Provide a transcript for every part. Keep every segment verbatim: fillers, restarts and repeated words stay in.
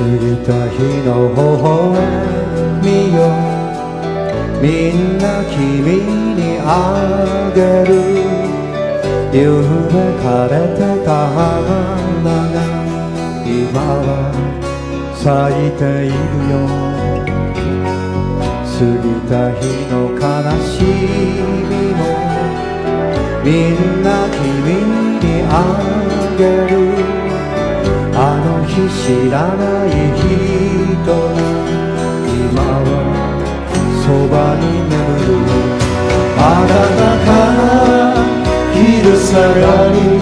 した日の微笑みよ、みんな君にあげる。夢枯れてた花が今は咲いているよ。過ぎた日の悲しみもみんな君にあげる。あの日知らない人が今はそばに眠る。あなたから昼下がり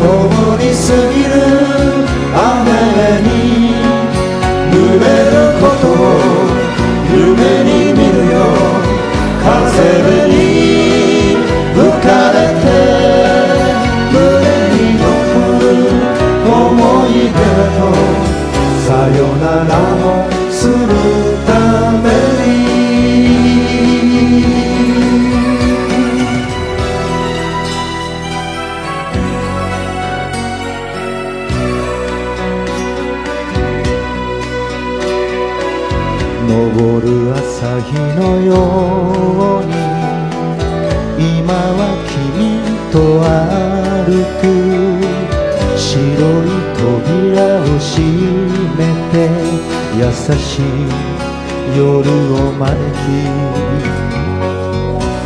共に過ぎる雨に濡れることを夢に見るよ。風に吹かれて胸に残る想い「さよならをするために」「昇る朝日のように今は君と歩く」白い扉を閉めて優しい夜を招き、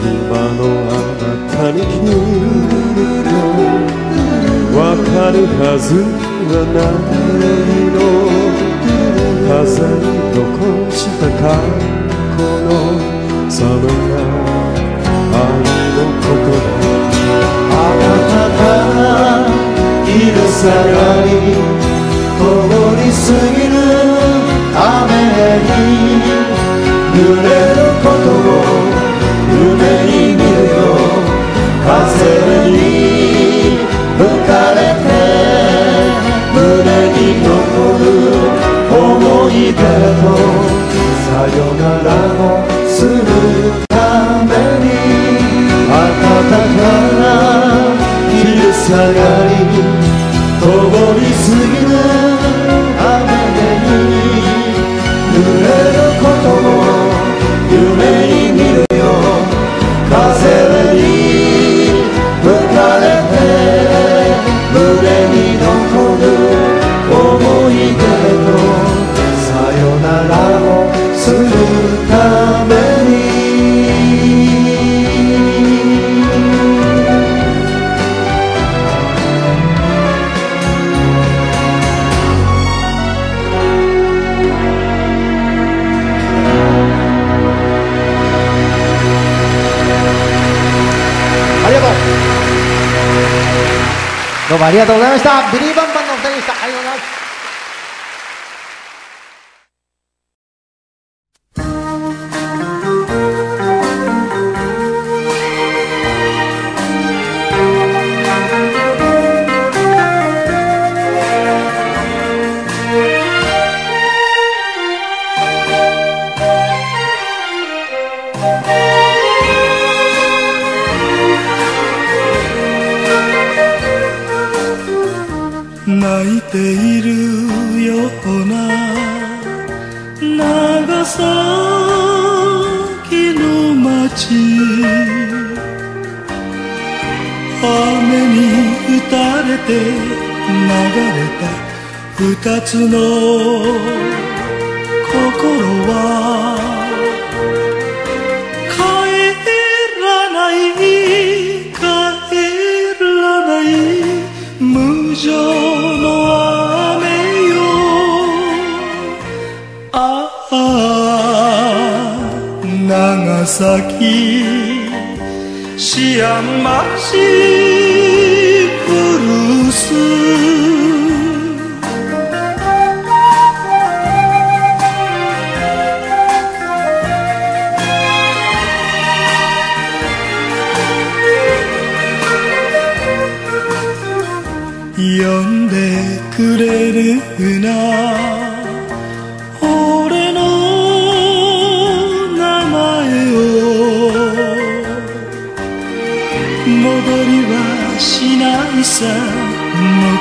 今のあなたに来るとわかるはずはないの。風に残した過去の寒い愛の言葉。あなたから昼下がり共に過ぎる雨に濡れることを夢に見るよ。風に吹かれて胸に残る想い出とさよならをするために。暖かな昼下がり「ともに過ぎる雨に濡れることを夢に見るよ」「風に吹かれて胸に残る想い出とさよならをするために」どうもありがとうございました。ビリーバンバンのお二人でした。ありがとうございます。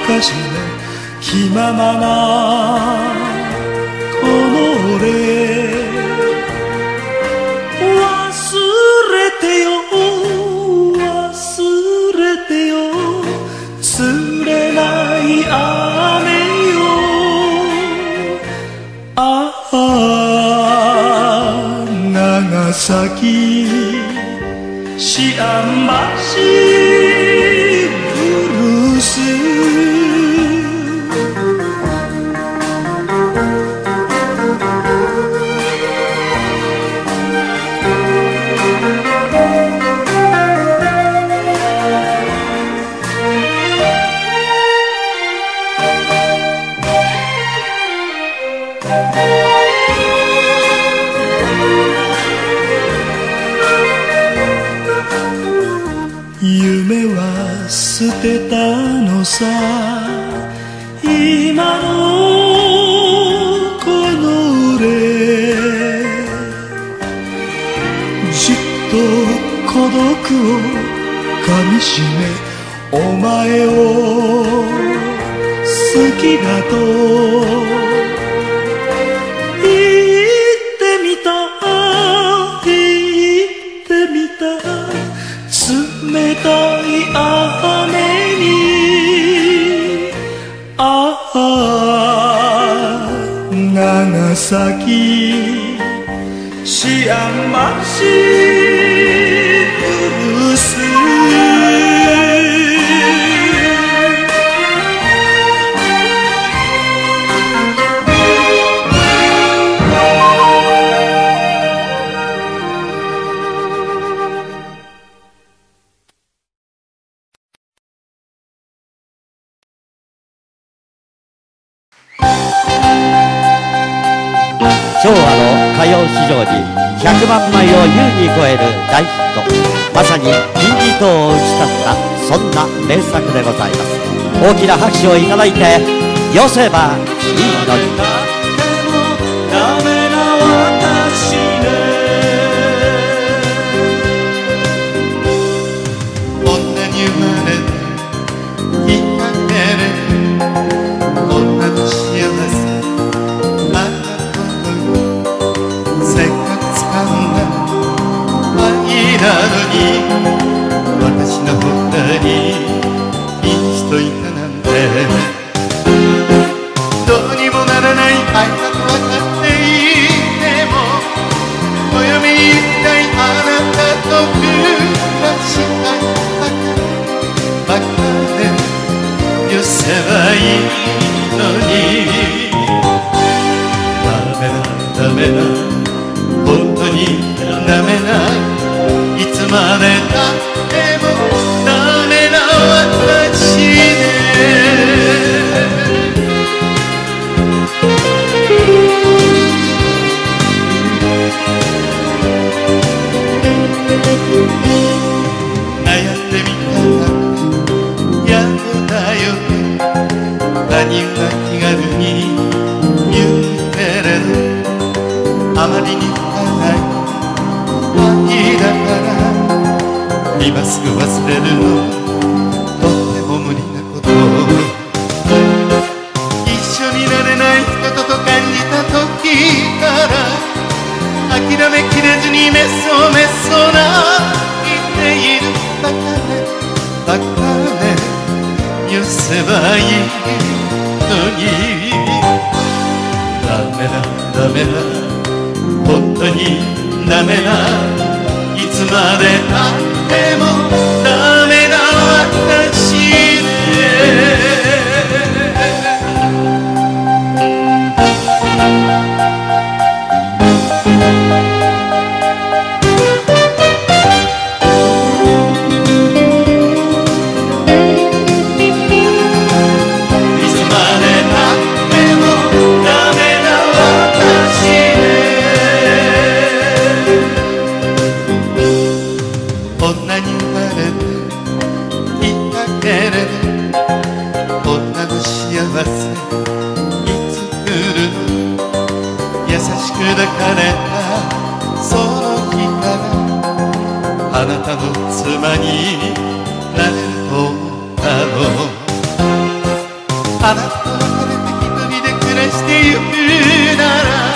昔の気ままな長崎シアンマシブルース、夢は捨てたのさ、今のこの俺、じっと孤独をかみしめ、お前を好きだと言ってみた、言ってみた、冷たい雨に、ああ長崎シアンマシブルース、昭和の歌謡史上にひゃくまんまいを優に超える大ヒット、まさに金字塔を打ち立ったそんな名作でございます。大きな拍手をいただいて、よせばいいのに。ダメな私ね、女に生まれ引っ掛ける女の幸せ、なのに私のほかに一度いたなんて、どうにもならない愛だと分かっていても、お嫁に行きたいあなたと暮らしたいばかりばかり、寄せばいいのに。ダメだダメだ本当にダメだ、いつまでたってもダメな私ね。悩んでみたらやっだよ、他人は気軽に言うけれど、あまりに深いだから今すぐ忘れるの、とっても無理なこと。一緒になれない人とと感じた時から、諦めきれずにめそめそ泣いている、バカねバカね、許せばいいのに。ダメだダメだ本当にダメだ、いつまでたってもダメな私ね、いつまでたってもダメな私ね。いつ来るの優しく抱かれてたその日から、あなたの妻になれると思ったの。あなたは別れて一人で暮らしてゆくなら、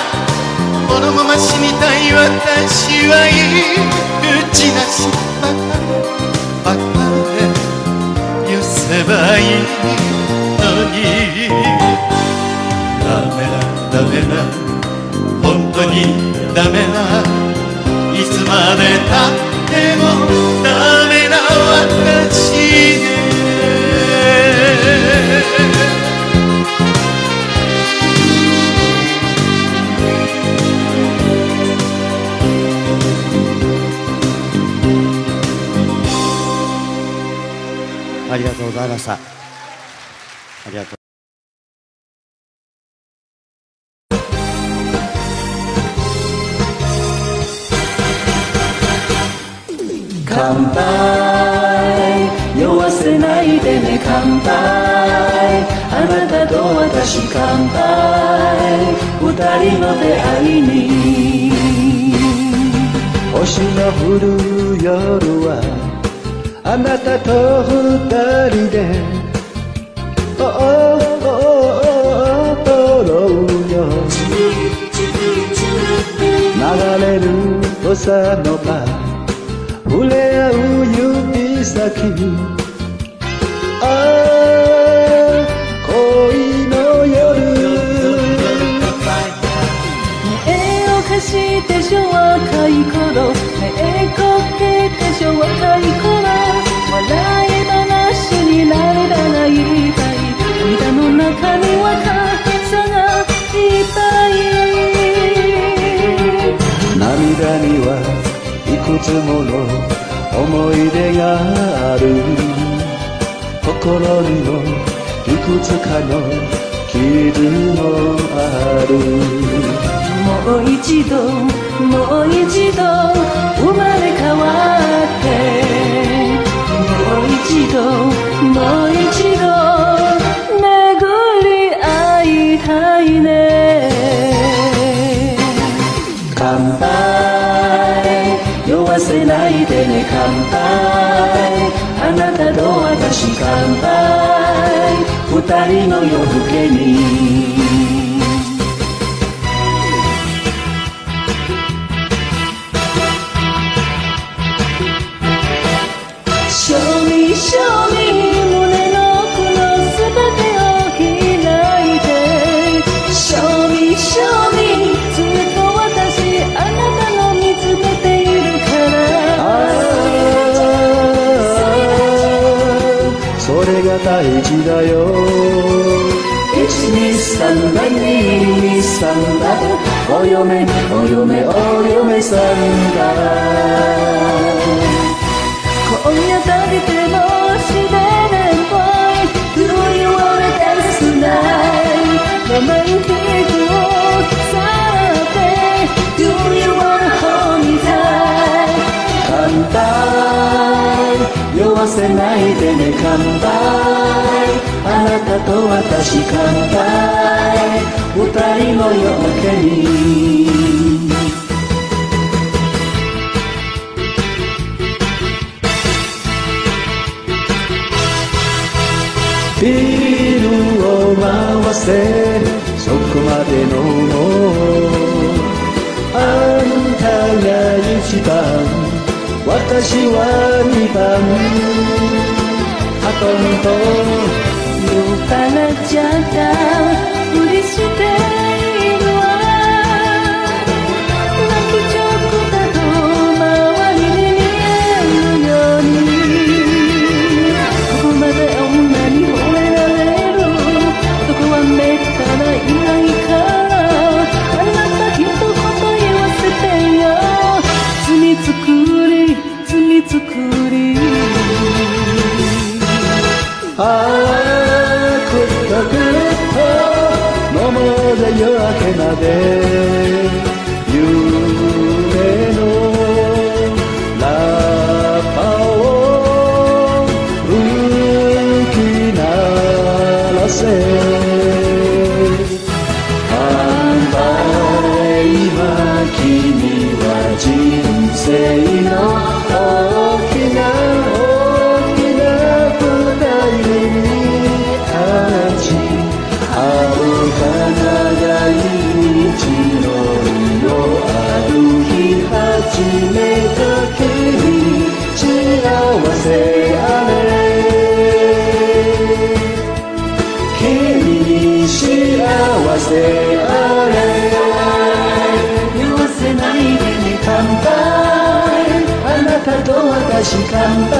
ありがとうございました。ありがとう。乾杯、酔わせないでね乾杯、あなたと私乾杯、二人の出会いに。星の降る夜はあなたと二人でおおおお踊ろうよ、流れる土佐の場触れ合う指先、ああ恋の夜、目を貸して昭和若い頃、目こけて昭和若い頃、笑い話になればな言いたい、涙の中には影さがいっぱい、涙にはいくつもの思い出がある、心にもいくつかの傷もある、もう一度もう一度生まれ変わってもう一度もう一度巡り会いたいね。乾杯、酔わせないでね乾杯、あなたと私乾杯、二人の夜更けに。Show me 胸のこの全てを開いて Show me, show me ずっと私あなたの見つめているからそれが大事だよ、 いちにさんだいにさんだお嫁お嫁お嫁さんだ、今夜旅でもしてねんぽい Do you wanna dance tonight ロマンティックをさらって Do you wanna hold me tight 乾杯、酔わせないでね乾杯、あなたと私乾杯、二人の夜明けに。ビールを回せそこまで飲もう、あんたが一番私は二番、あとんと酔っ払っちゃった無理しているわ、泣きちゃったと周りに見えるように、ここまで女にもめったらいないから、あなた一言言わせてよ罪作り罪作り、ああくったくった飲もうぜ夜明けまで夢のラッパを吹き鳴らせ、人生の大きな大きな二人、に立ち会う花がいい道のり。乾杯。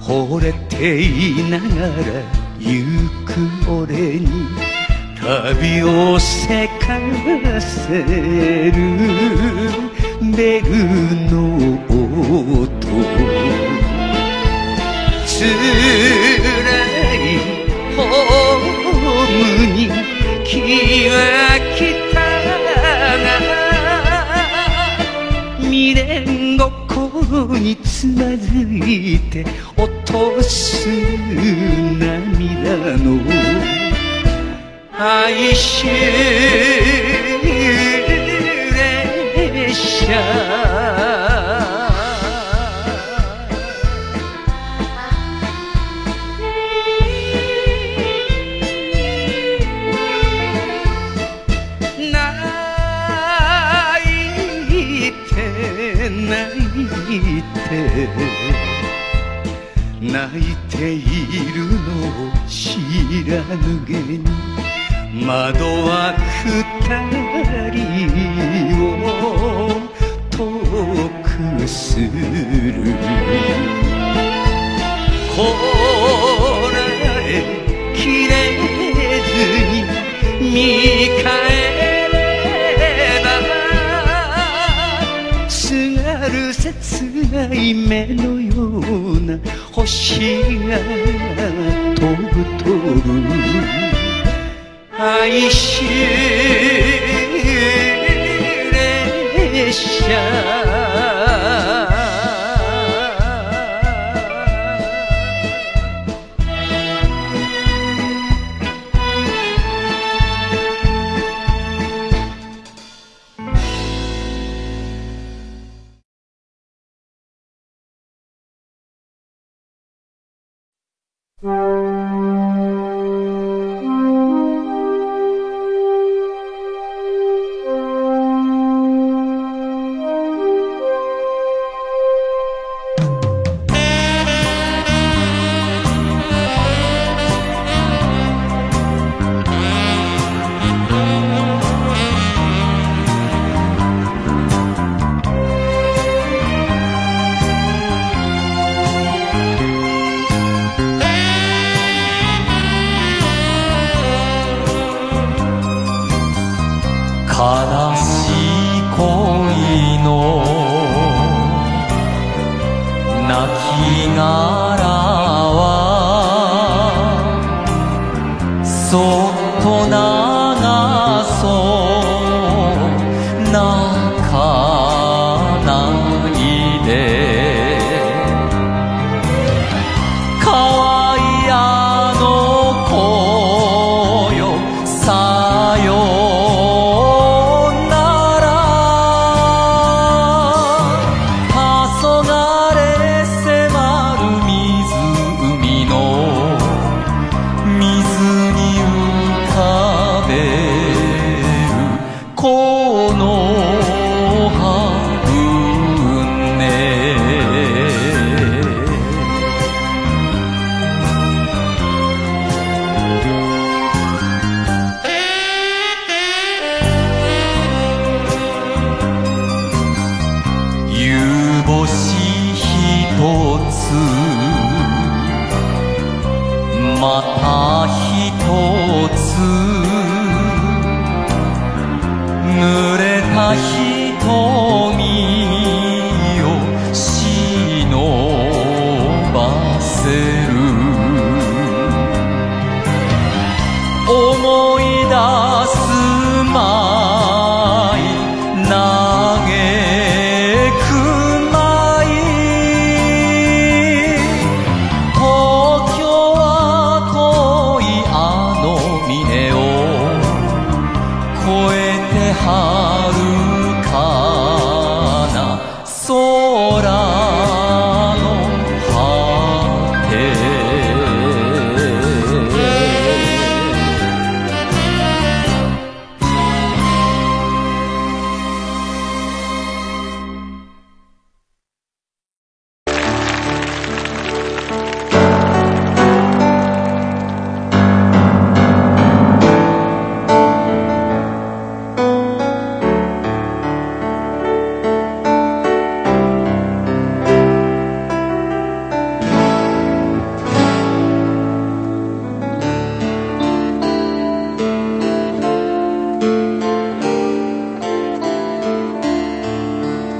惚れていながらゆく俺に旅をせかせるベルの音、つらいホームに気は来たが未練ご心につまずいて落とす涙の哀愁列車、泣いて泣いて泣いているのを知らぬげに窓は二人を遠くする、こらえきれずに見返ればすがる切ない目のような星が飛ぶ飛ぶ哀愁列車、「嘆く舞い」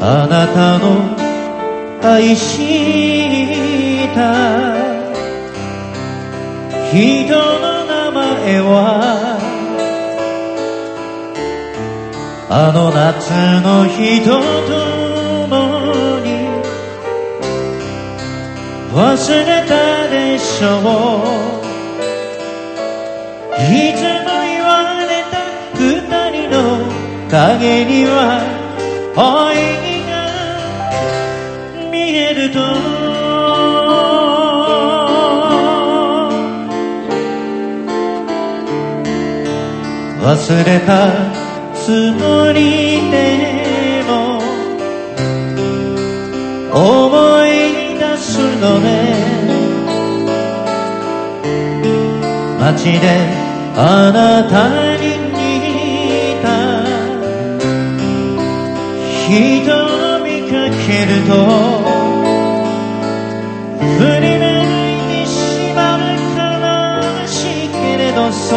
あなたの愛した人の名前はあの夏の日と共に忘れたでしょう。いつも言われた二人の影には愛「忘れたつもりでも思い出すのね」「街であなたに似た人を見かけると」振りないに縛る悲しいけれどそ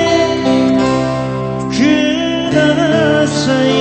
ください。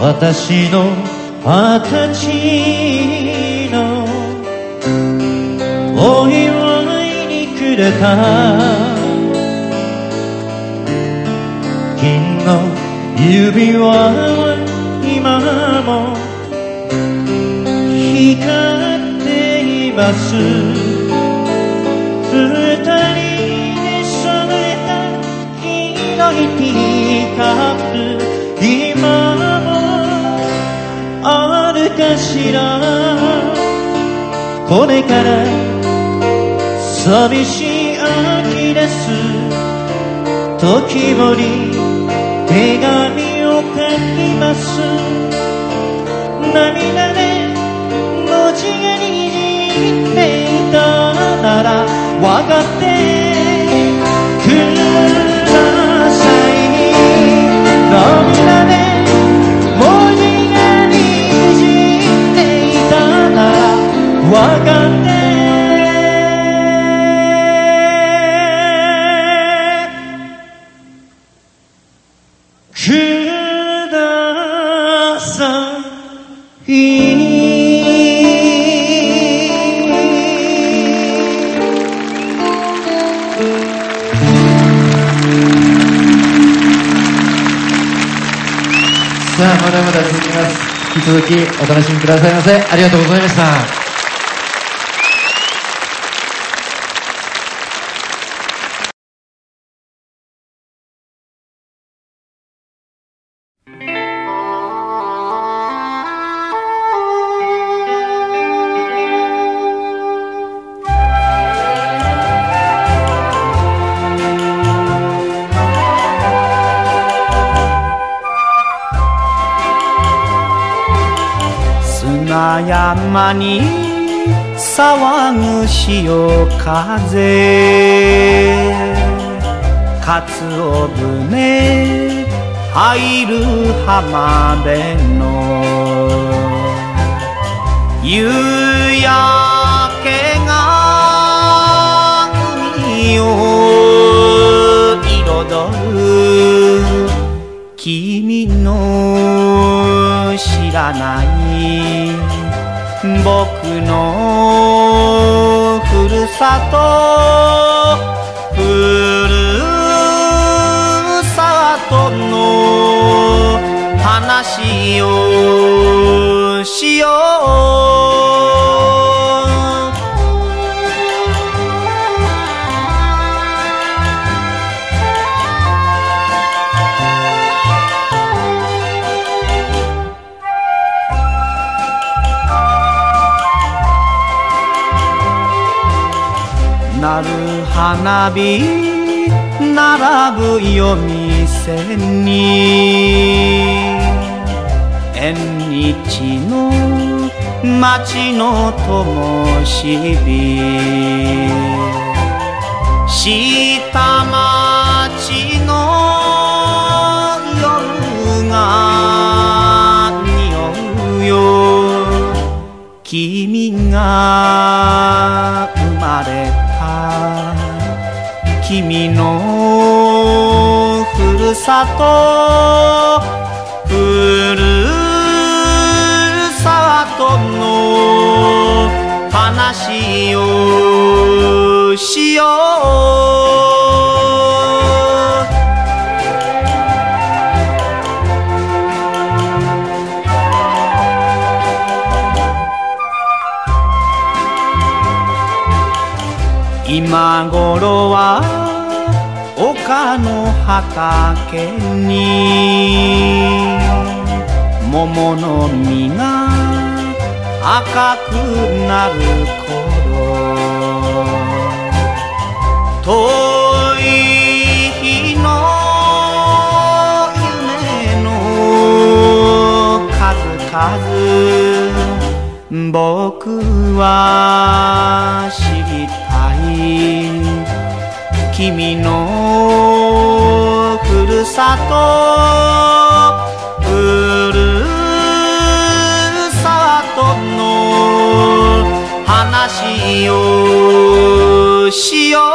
私の二十歳のお祝いにくれた金の指輪は今も光っています。二人で揃えた黄色いティーカップ今あるかしら。これから寂しい秋です。時折手紙を書きます。涙で文字がにじんでいたなら分かってください。涙でわかってください。さあ、まだまだ続きます。引き続きお楽しみくださいませ。ありがとうございました。山に騒ぐ潮風かつお船入る浜辺の夕焼けが海を彩る君の知らない僕のふるさとふるさとの話をしよう。なる花火並ぶ夜店に、縁日の街の灯火、下町の夜が匂うよ、君が生まれた君のふるさと、ふるさとの話をしよう。今頃は丘の畑に桃の実が赤くなる頃、遠い日の夢の数々、僕は知りたい君のふるさと、ふるさとの話をしよう。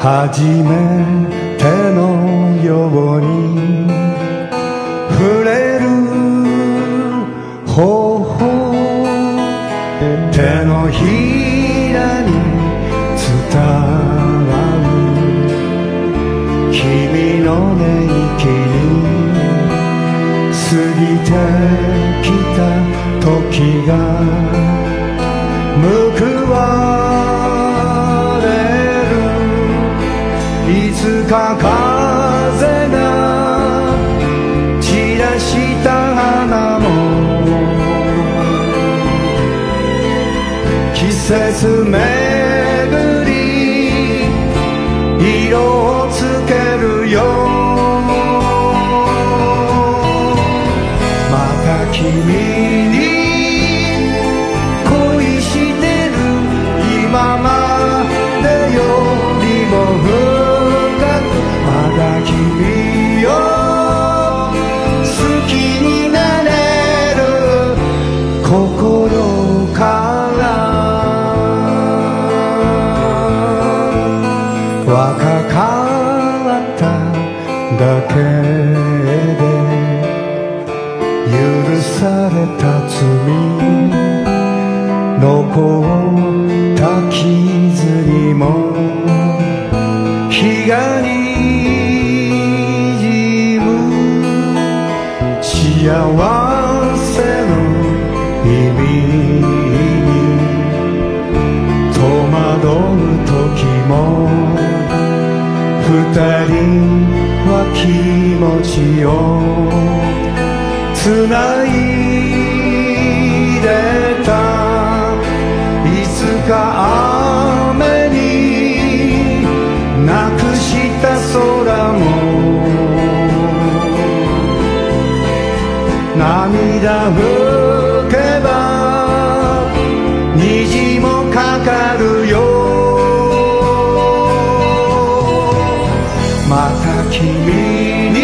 初めてのように触れる頬、手のひらに伝わる君の寝息に過ぎてきた時が報われる。いつか風が散らした花も季節巡り色をつけるよ。また君に恋してる今までよりも深く、君を好きになれる心から。若かっただけで許された罪、残った傷にも日がに幸せの意味に戸惑う時も、二人は気持ちをつないでた。いつか雨になくした空も涙拭けば虹もかかるよ。また君に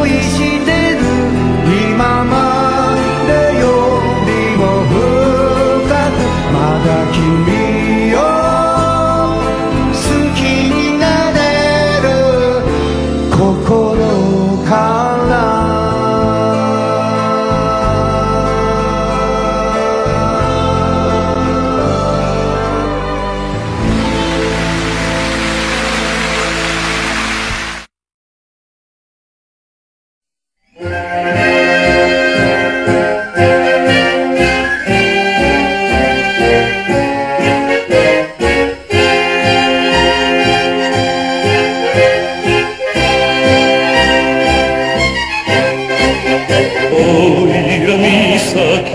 恋してる名前聞くほど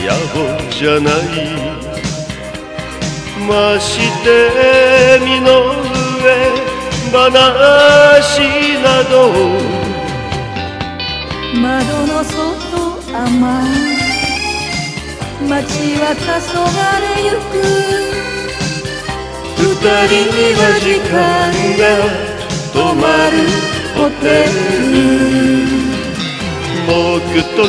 野暮まして身の上話など窓の外甘い街は黄昏ゆく二人には時間が止まるホテル僕と君が映るウィ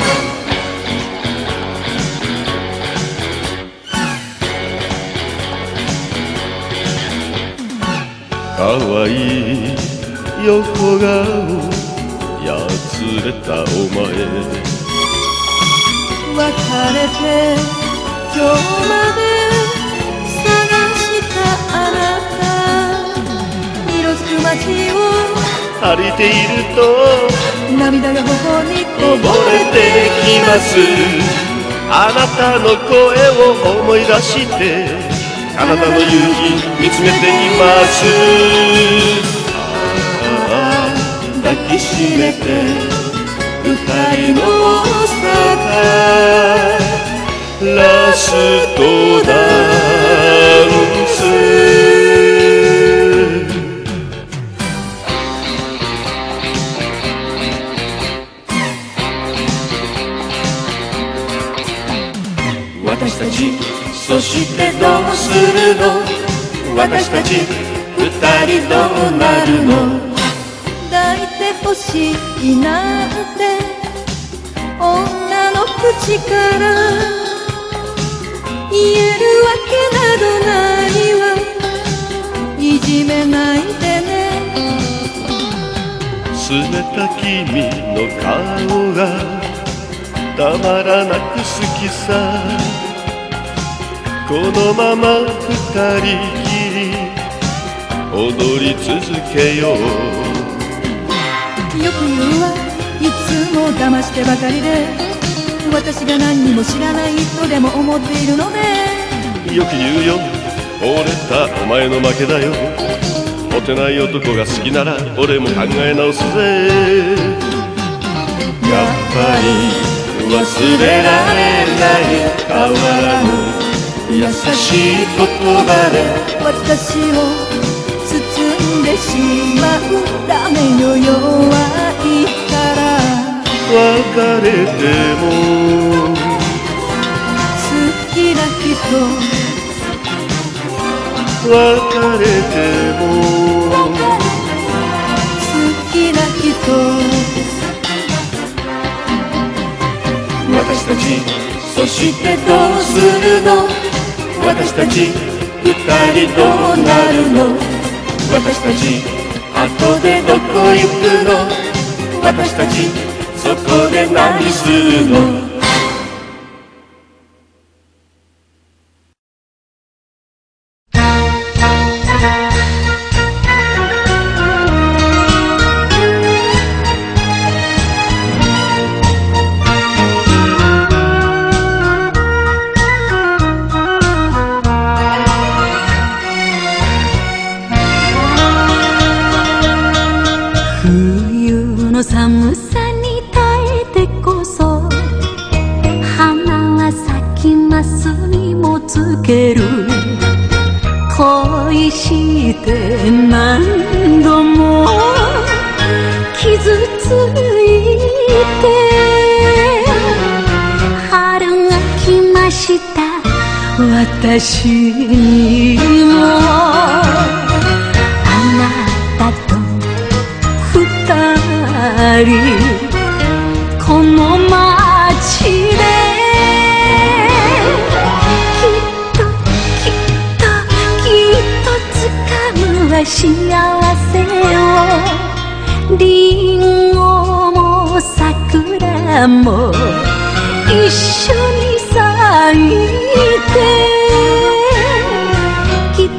かわいい横顔やつれたお前別れて今日まで探したあなた色づく街を歩いていると涙が頬にこぼれてきますあなたの声を思い出してあなたの夕日見つめていますああ抱きしめて二人の空ラストダンス私たちそしてどうするの私たち二人どうなるの抱いてほしいなんて女の口から言えるわけなどないわいじめないでね冷た君の顔がたまらなく好きさこのまま二人きり踊り続けようよく言うわいつも騙してばかりで私が何にも知らないとでも思っているのねよく言うよ俺たお前の負けだよモテない男が好きなら俺も考え直すぜやっぱり忘れられない変わらぬ優しい言葉で私を包んでしまうダメよ弱いから別れても好きな人別れても好きな人私たちそしてどうするの私たち二人どうなるの私たち後でどこ行くの私たちそこで何するの私にもあなたと二人この街できっときっときっと掴むわ幸せをリンゴも桜も一緒に咲いて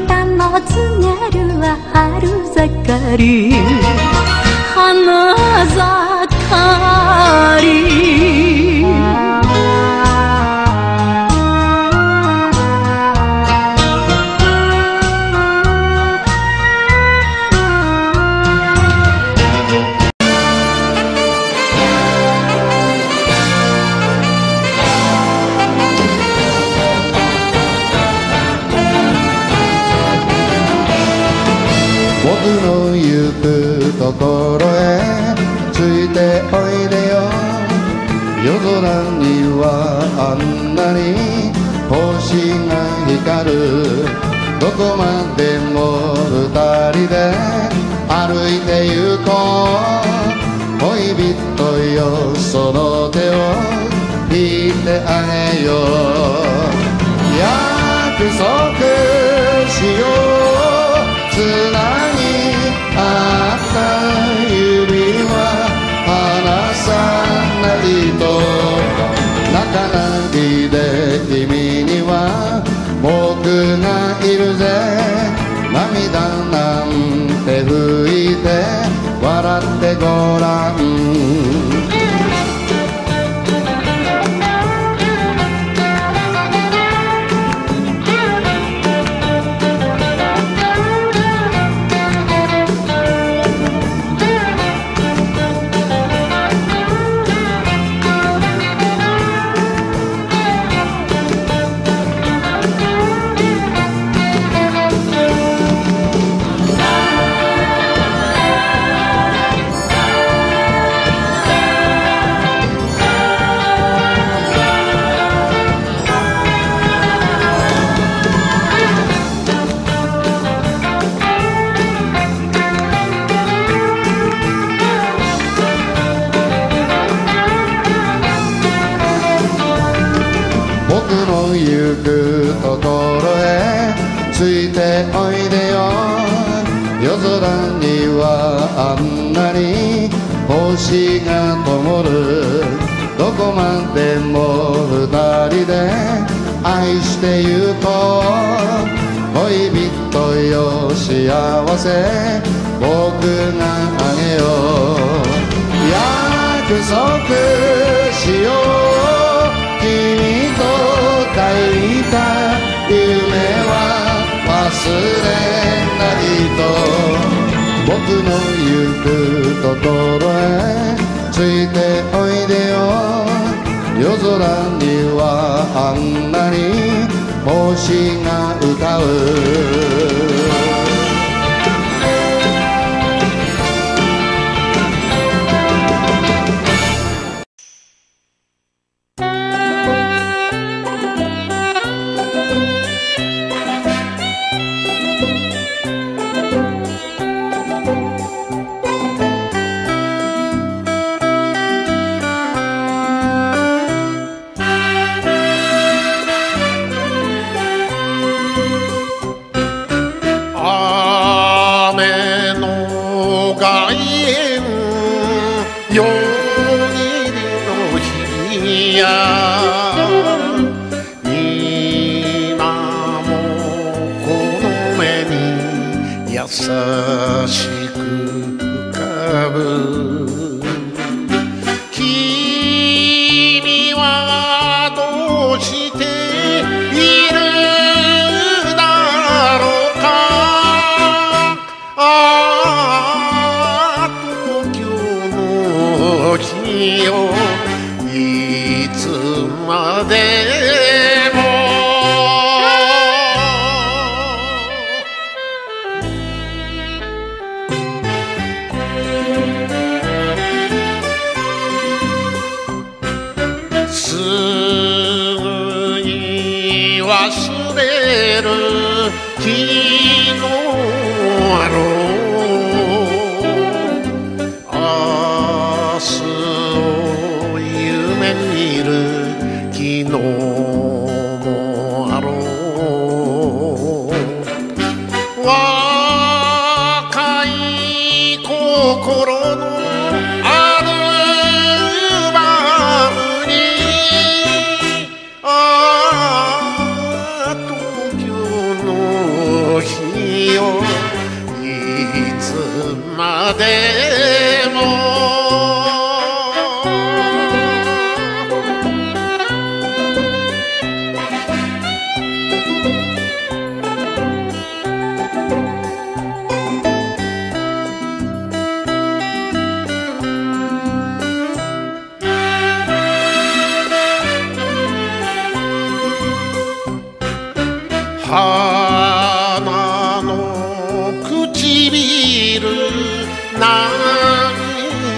北の津軽は春盛り光星が光るどこまでも二人で歩いてゆこう恋人よその手を引いてあげよう約束しようつなぎ合った指は離さないと泣かないで君には僕がいるぜ涙なんて拭いて笑ってごらんあんなに星が灯るどこまでも二人で愛してゆこう恋人よ幸せ僕があげよう約束しよう君と抱いた夢は忘れないと僕の行くところへついておいでよ夜空にはあんなに星が歌う「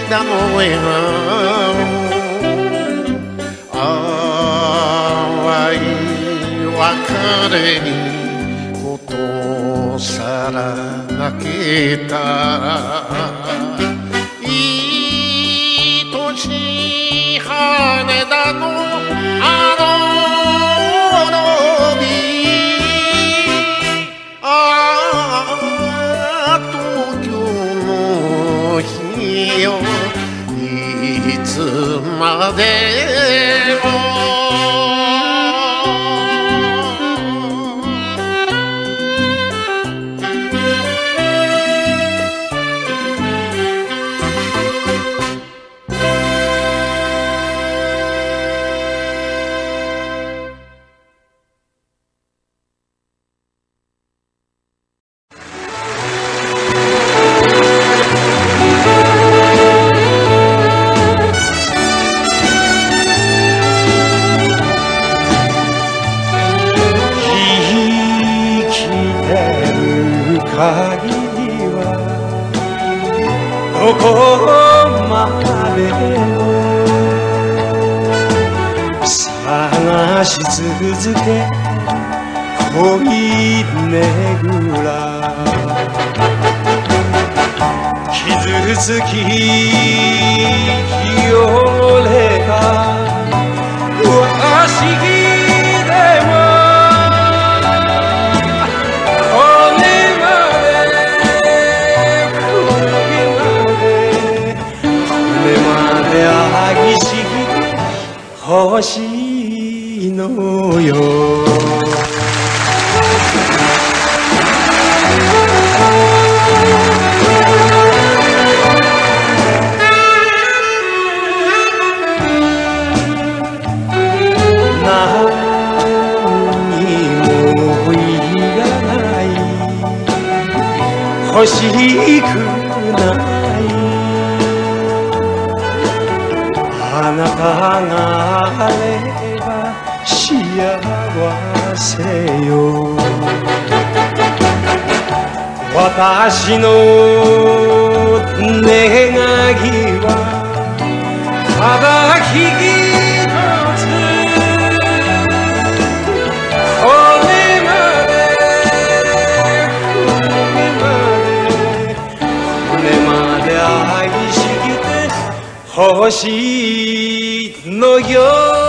淡別れにことさら泣けた愛しい羽田のあのいつまでも欲しくないあなたがあれば幸せよ私の願いはただ一つ欲しいのよ「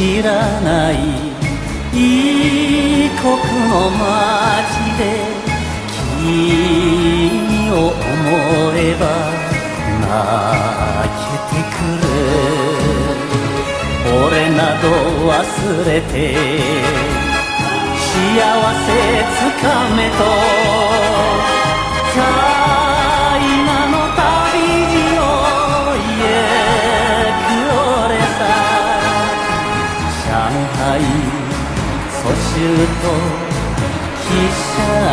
知らない異国の街で君を思えば泣けてくる。俺など忘れて幸せつかめと汽車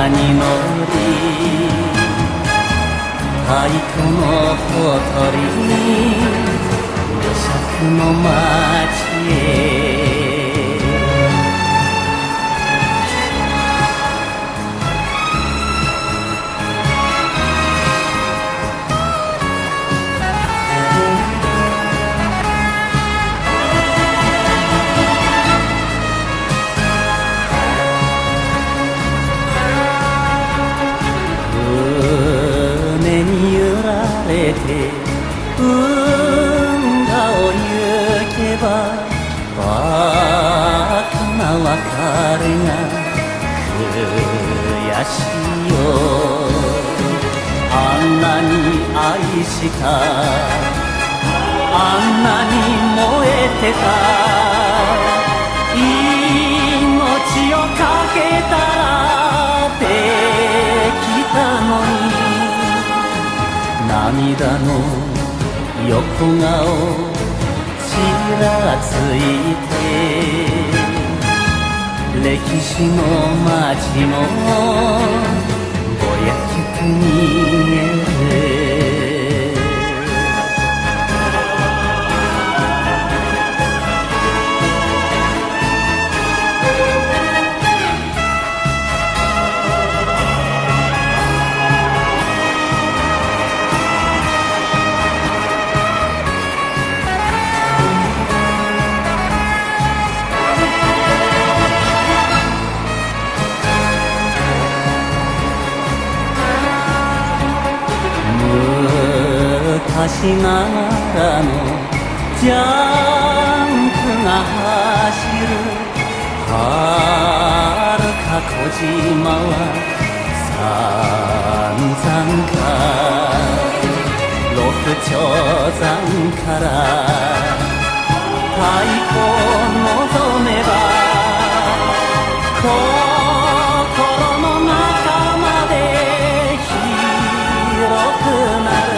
に乗り太鼓のほとりに旅客の街へ。運河を行けばバカな別れが悔しいよ。あんなに愛したあんなに燃えてた命をかけたらできたのに涙の横顔ちらついて歴史の街もぼやけて見える。昔ながらのジャンクが走るはるか小島は三々か六丁山から太鼓を望めば心の中まで広くなる。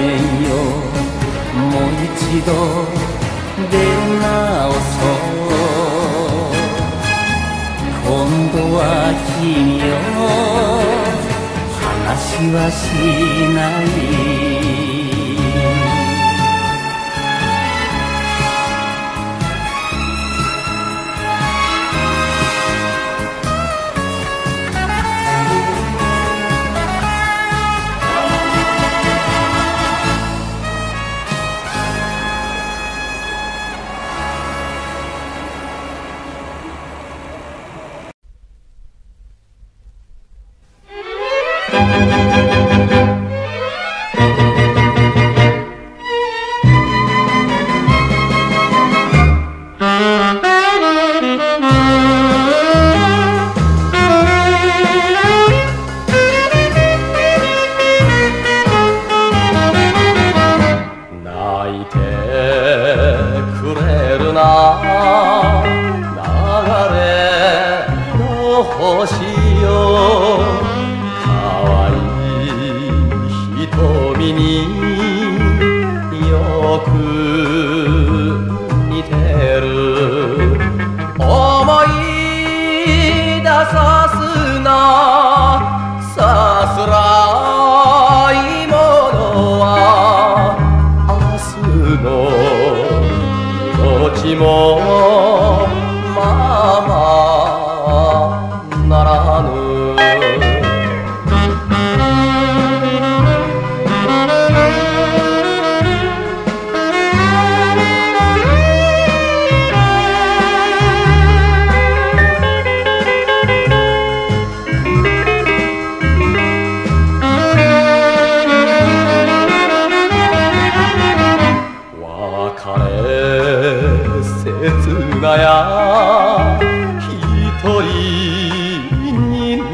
もう一度出直そう。今度は君よ話はしない。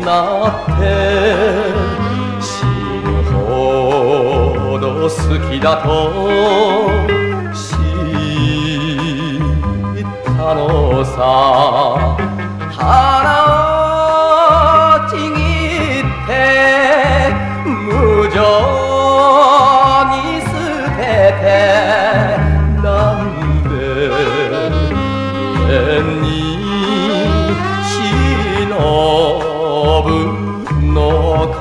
って死ぬほど好きだと知ったのさ。腹をちぎって無情に捨てて、なんで無限に忍ぶのか。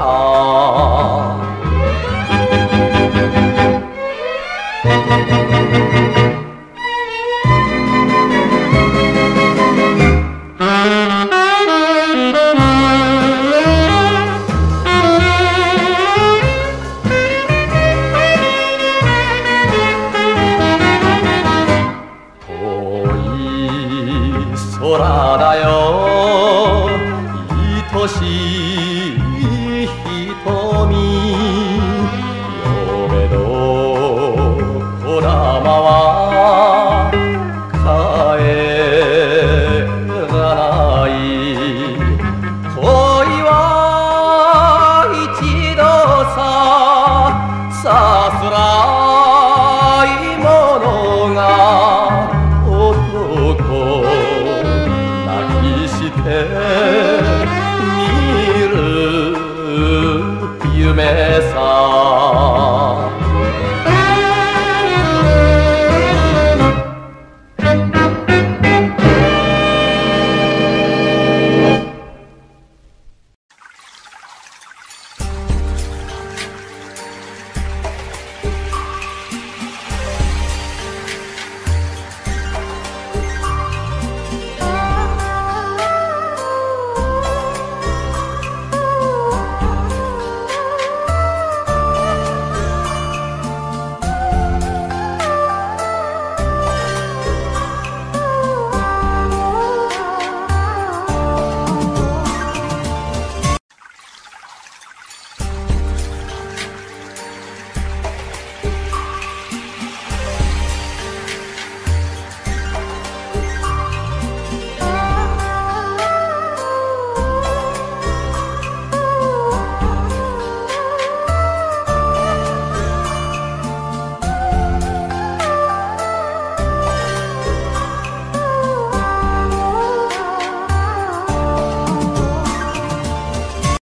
遠い空だよ愛しい瞳よめどこだまは帰らない。恋は一度ささすらいものが男泣きして夢さ。